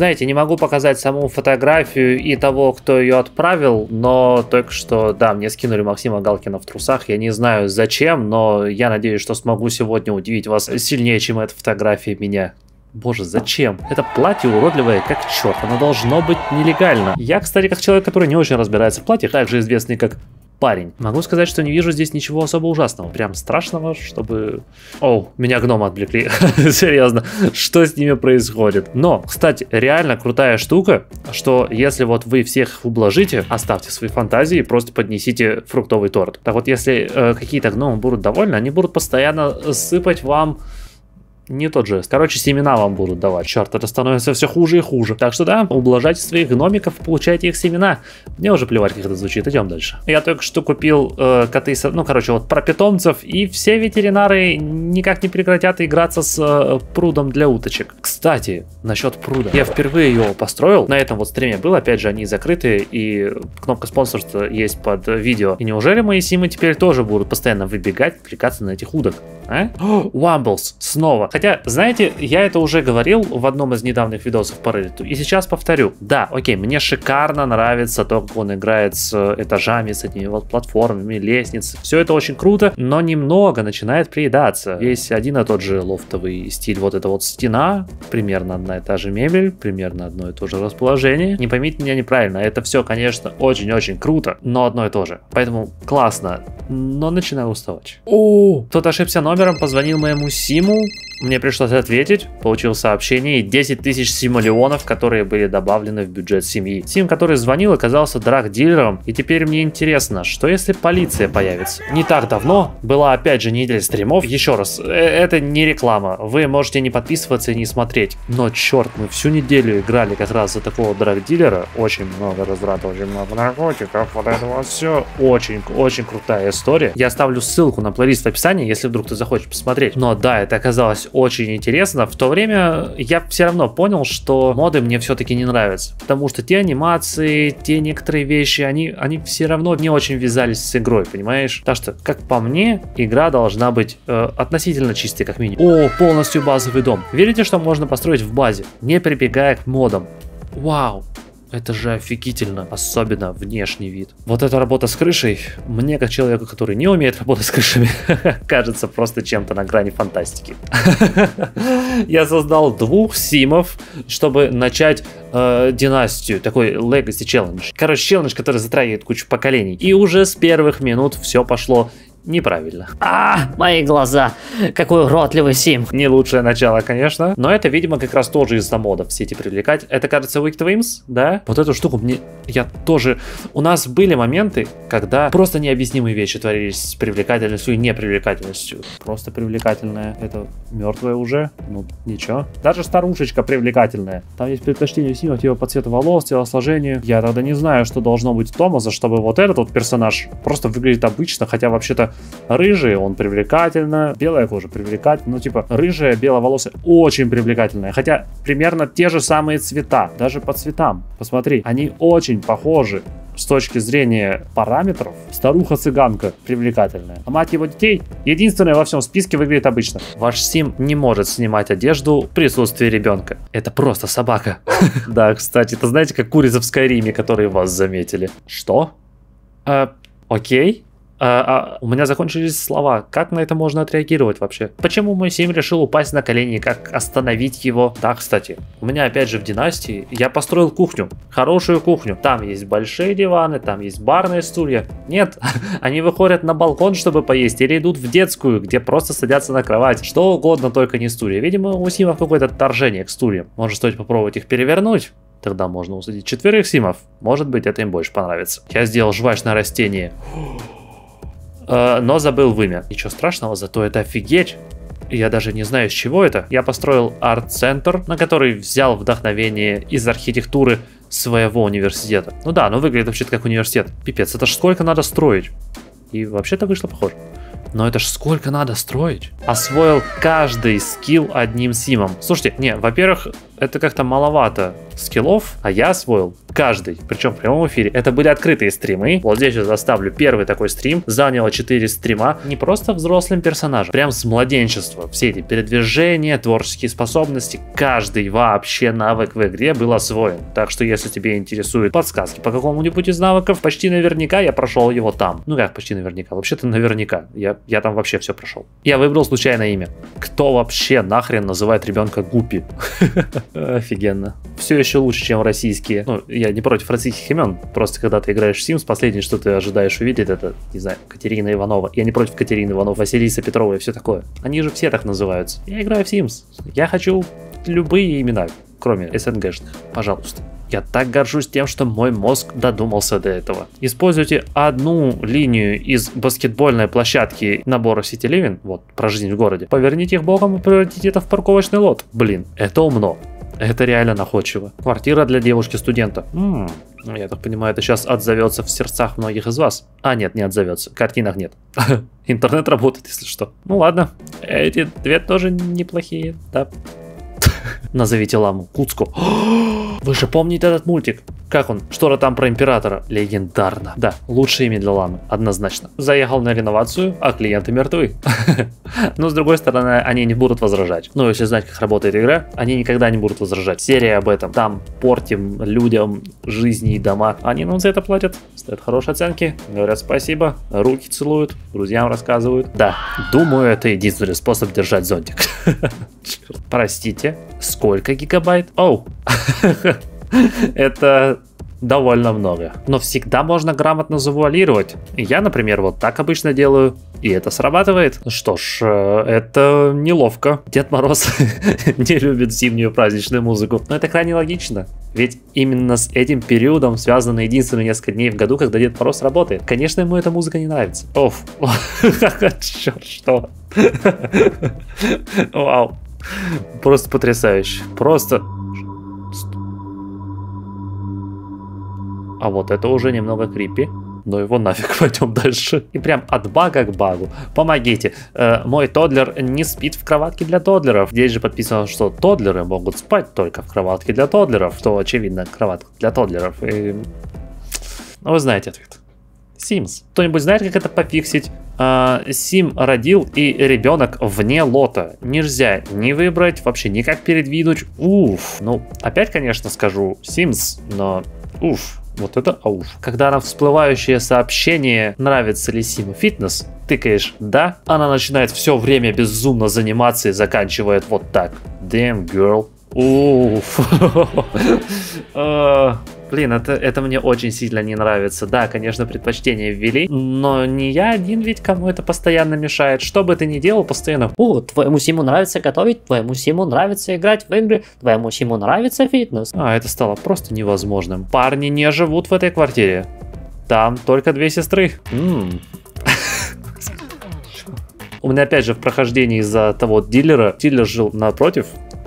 Знаете, не могу показать саму фотографию и того, кто ее отправил, но только что, да, мне скинули Максима Галкина в трусах. Я не знаю зачем, но я надеюсь, что смогу сегодня удивить вас сильнее, чем эта фотография меня. Боже, зачем? Это платье уродливое, как черт. Оно должно быть нелегально. Я, кстати, как человек, который не очень разбирается в платьях, также известный как парень, могу сказать, что не вижу здесь ничего особо ужасного. Прям страшного, чтобы... Оу, меня гномы отвлекли. Серьезно, что с ними происходит? Но, кстати, реально крутая штука, что если вот вы всех ублажите, оставьте свои фантазии и просто поднесите фруктовый торт. Так вот, если какие-то гномы будут довольны, они будут постоянно сыпать вам... Не тот жест. Короче, семена вам будут давать. Черт, это становится все хуже и хуже. Так что да, ублажайте своих гномиков, получайте их семена. Мне уже плевать, как это звучит. Идем дальше. Я только что купил коты, ну, короче, вот про питомцев. И все ветеринары никак не прекратят играться с прудом для уточек. Кстати, насчет пруда. Я впервые его построил. На этом вот стриме был. Опять же, они закрыты. И кнопка спонсорства есть под видео. И неужели мои симы теперь тоже будут постоянно выбегать, отвлекаться на этих удок? А? Wumbles. Снова. Хотя, знаете, я это уже говорил в одном из недавних видосов по Reddit, и сейчас повторю. Да, окей, мне шикарно нравится то, как он играет с этажами, с этими вот платформами, лестниц. Все это очень круто, но немного начинает приедаться. Есть один и тот же лофтовый стиль. Вот эта вот стена, примерно одна и та же мебель, примерно одно и то же расположение. Не поймите меня неправильно, это все, конечно, очень-очень круто, но одно и то же. Поэтому классно, но начинаю уставать. О, кто-то ошибся номером, позвонил моему симу. Мне пришлось ответить, получил сообщение и 10 тысяч симулеонов, которые были добавлены в бюджет семьи. Сим, который звонил, оказался драг-дилером, и теперь мне интересно, что если полиция появится? Не так давно была опять же неделя стримов, еще раз, это не реклама, вы можете не подписываться и не смотреть, но черт, мы всю неделю играли как раз за такого драг-дилера, очень много разрата, очень много наркотиков, вот это вот все, очень-очень крутая история. Я оставлю ссылку на плейлист в описании, если вдруг ты захочешь посмотреть. Но да, это оказалось очень интересно. В то время я все равно понял, что моды мне все-таки не нравятся, потому что те анимации, те некоторые вещи, они все равно не очень вязались с игрой, понимаешь? Так что, как по мне, игра должна быть относительно чистой, как минимум. О, полностью базовый дом. Верите, что можно построить в базе, не прибегая к модам? Вау! Это же офигительно, особенно внешний вид. Вот эта работа с крышей, мне, как человеку, который не умеет работать с крышами, кажется просто чем-то на грани фантастики. Я создал 2 симов, чтобы начать династию, такой legacy челлендж. Короче, челлендж, который затрагивает кучу поколений. И уже с первых минут все пошло неправильно. А, мои глаза. Какой уродливый сим. Не лучшее начало, конечно. Но это, видимо, как раз тоже из-за модов все эти привлекать. Это, кажется, Weak Twins, да? Вот эту штуку мне... Я тоже... У нас были моменты, когда просто необъяснимые вещи творились с привлекательностью и непривлекательностью. Просто привлекательная. Это мертвая уже. Ну, ничего. Даже старушечка привлекательная. Там есть предпочтение симов, его по цвету волос, телосложению. Я тогда не знаю, что должно быть у Томаса, чтобы вот этот вот персонаж просто выглядит обычно, хотя вообще-то рыжий, он привлекательно, белая кожа привлекательна, ну типа рыжая, беловолосая, очень привлекательная, хотя примерно те же самые цвета, даже по цветам, посмотри, они очень похожи с точки зрения параметров. Старуха-цыганка привлекательная, а мать его детей единственная во всем списке выглядит обычно. Ваш сим не может снимать одежду в присутствии ребенка, это просто собака. Да, кстати, это знаете, как курица в Скайриме, которые вас заметили. Что? Окей. У меня закончились слова. Как на это можно отреагировать вообще? Почему мой сим решил упасть на колени? Как остановить его? Да, кстати, у меня опять же в династии я построил кухню. Хорошую кухню. Там есть большие диваны, там есть барные стулья. Нет, они выходят на балкон, чтобы поесть, или идут в детскую, где просто садятся на кровать. Что угодно, только не стулья. Видимо, у симов какое-то отторжение к стульям. Может, стоит попробовать их перевернуть? Тогда можно усадить 4 симов. Может быть, это им больше понравится. Я сделал жвачное растение, но забыл вымя. Ничего страшного, зато это офигеть. Я даже не знаю, с чего это. Я построил арт-центр, на который взял вдохновение из архитектуры своего университета. Ну да, оно выглядит вообще-то как университет. Пипец, это ж сколько надо строить. И вообще-то вышло похоже. Но это ж сколько надо строить. Освоил каждый скилл одним симом. Слушайте, не, во-первых, это как-то маловато скиллов, а я освоил каждый, причем в прямом эфире. Это были открытые стримы. Вот здесь я заставлю первый такой стрим. Заняло 4 стрима. Не просто взрослым персонажем, прям с младенчества. Все эти передвижения, творческие способности, каждый вообще навык в игре был освоен. Так что если тебе интересуют подсказки по какому-нибудь из навыков, почти наверняка я прошел его там. Ну как почти наверняка? Вообще-то наверняка. Я там вообще все прошел. Я выбрал случайное имя. Кто вообще нахрен называет ребенка Гуппи? Офигенно. Все еще лучше, чем российские. Ну, я не против российских имен. Просто когда ты играешь в Sims, последнее, что ты ожидаешь увидеть, это, не знаю, Катерина Иванова. Я не против Катерины Ивановой, Василиса Петрова и все такое. Они же все так называются. Я играю в Sims. Я хочу любые имена, кроме СНГшных. Пожалуйста. Я так горжусь тем, что мой мозг додумался до этого. Используйте одну линию из баскетбольной площадки набора City Living, вот, про жизнь в городе. Поверните их боком и превратите это в парковочный лот. Блин, это умно. Это реально находчиво. Квартира для девушки-студента. Я так понимаю, это сейчас отзовется в сердцах многих из вас. А нет, не отзовется. В картинах нет. Интернет работает, если что. Ну ладно. Эти две тоже неплохие. Да. Назовите ламу. Куцко. Вы же помните этот мультик? Как он? Что-то там про императора. Легендарно. Да, лучшее имя для ламы. Однозначно. Заехал на реновацию, а клиенты мертвы. Но с другой стороны, они не будут возражать. Ну, если знать, как работает игра, они никогда не будут возражать. Серия об этом. Там портим людям жизни и дома. Они нам за это платят. Ставят хорошие оценки. Говорят спасибо. Руки целуют. Друзьям рассказывают. Да, думаю, это единственный способ держать зонтик. Простите, сколько гигабайт? Оу. Это довольно много. Но всегда можно грамотно завуалировать. Я, например, вот так обычно делаю. И это срабатывает. Что ж, это неловко. Дед Мороз не любит зимнюю праздничную музыку. Но это крайне логично. Ведь именно с этим периодом связаны единственные несколько дней в году, когда Дед Мороз работает. Конечно, ему эта музыка не нравится. Оф. Черт, что? Вау. Просто потрясающе. Просто... А вот это уже немного крипи. Но его нафиг, пойдем дальше. И прям от бага к багу. Помогите. Мой тодлер не спит в кроватке для тодлеров. Здесь же подписано, что тодлеры могут спать только в кроватке для тодлеров. Что очевидно, кроватка для тодлеров. И... Вы знаете ответ. Sims. Кто-нибудь знает, как это пофиксить? Сим родил и ребенок вне лота. Нельзя ни выбрать, вообще никак передвинуть. Уф. Ну, опять, конечно, скажу Sims, но уф. Вот это ауф. Когда на всплывающее сообщение «Нравится ли Симу фитнес?» тыкаешь «Да», она начинает все время безумно заниматься и заканчивает вот так. Damn girl. Уф. Блин, это мне очень сильно не нравится. Да, конечно, предпочтение ввели, но не я один ведь, кому это постоянно мешает. Что бы ты ни делал, постоянно... О, твоему Симу нравится готовить, твоему Симу нравится играть в игры, твоему Симу нравится фитнес. А, это стало просто невозможным. Парни не живут в этой квартире. Там только две сестры. У меня опять же в прохождении из-за того дилера. Дилер жил напротив.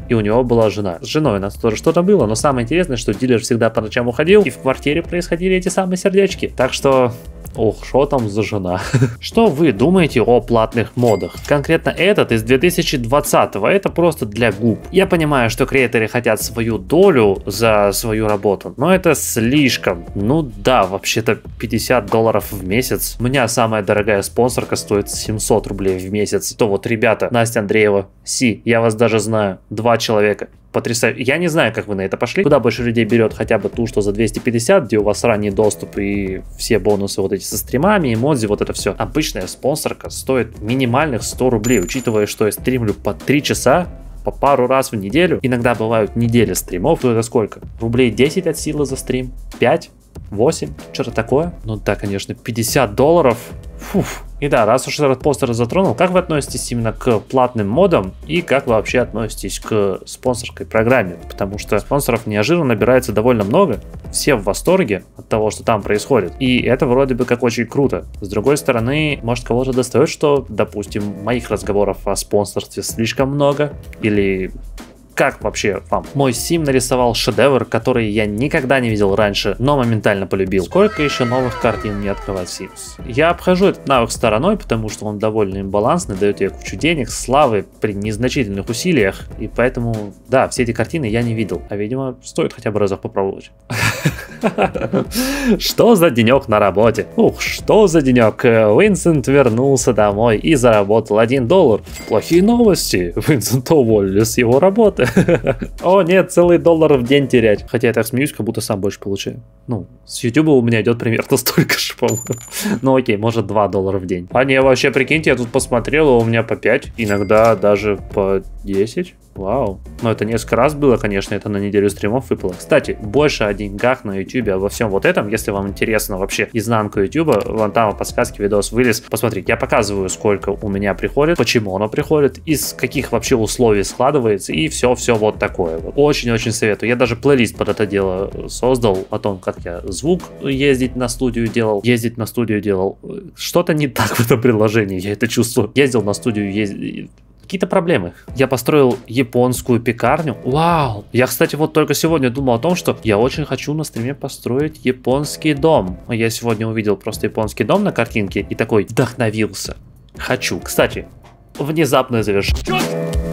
И у него была жена. С женой у нас тоже что-то было, но самое интересное, что дилер всегда по ночам уходил, и в квартире происходили эти самые сердечки. Так что... Ох, что там за жена? Что вы думаете о платных модах? Конкретно этот из 2020-го, это просто для губ. Я понимаю, что креаторы хотят свою долю за свою работу, но это слишком. Ну да, вообще-то $50 в месяц. У меня самая дорогая спонсорка стоит 700 рублей в месяц. То вот, ребята, Настя Андреева, Си, я вас даже знаю, 2 человека. Потрясающе. Я не знаю, как вы на это пошли. Куда больше людей берет хотя бы ту, что за 250, где у вас ранний доступ и все бонусы вот эти со стримами, эмодзи, вот это все. Обычная спонсорка стоит минимальных 100 рублей, учитывая, что я стримлю по 3 часа, по пару раз в неделю. Иногда бывают недели стримов, то это сколько? Рублей 10 от силы за стрим? 5? 8? Что-то такое? Ну да, конечно, $50. Фуф. И да, раз уж этот постер затронул, как вы относитесь именно к платным модам и как вы вообще относитесь к спонсорской программе? Потому что спонсоров неожиданно набирается довольно много, все в восторге от того, что там происходит. И это вроде бы как очень круто. С другой стороны, может кого-то достает, что, допустим, моих разговоров о спонсорстве слишком много или... Как вообще вам? Мой Сим нарисовал шедевр, который я никогда не видел раньше, но моментально полюбил. Сколько еще новых картин мне открывать Sims? Я обхожу этот навык стороной, потому что он довольно имбалансный, дает тебе кучу денег, славы при незначительных усилиях, и поэтому, да, все эти картины я не видел. А видимо, стоит хотя бы разок попробовать. Что за денек на работе? Ух, что за денек. Винсент вернулся домой и заработал $1. Плохие новости. Винсента уволили с его работы. О нет, целый $1 в день терять. Хотя я так смеюсь, как будто сам больше получаю. Ну, с YouTube у меня идет примерно столько же, по-моему. Ну окей, может $2 в день. А не, вообще, прикиньте, я тут посмотрел, у меня по 5, иногда даже по 10. Вау. Но это несколько раз было, конечно, это на неделю стримов выпало. Кстати, больше о деньгах на YouTube, обо всем вот этом. Если вам интересно вообще изнанку YouTube, вон там в подсказке видос вылез. Посмотрите, я показываю, сколько у меня приходит, почему оно приходит, из каких вообще условий складывается и все вот такое. Очень-очень советую. Я даже плейлист под это дело создал о том, как я звук ездить на студию делал. Что-то не так в этом приложении, я это чувствую. Ездил на студию, ездил... Какие-то проблемы. Я построил японскую пекарню. Вау! Я, кстати, вот только сегодня думал о том, что я очень хочу на стриме построить японский дом. Я сегодня увидел просто японский дом на картинке и такой вдохновился. Хочу. Кстати, внезапное завершение.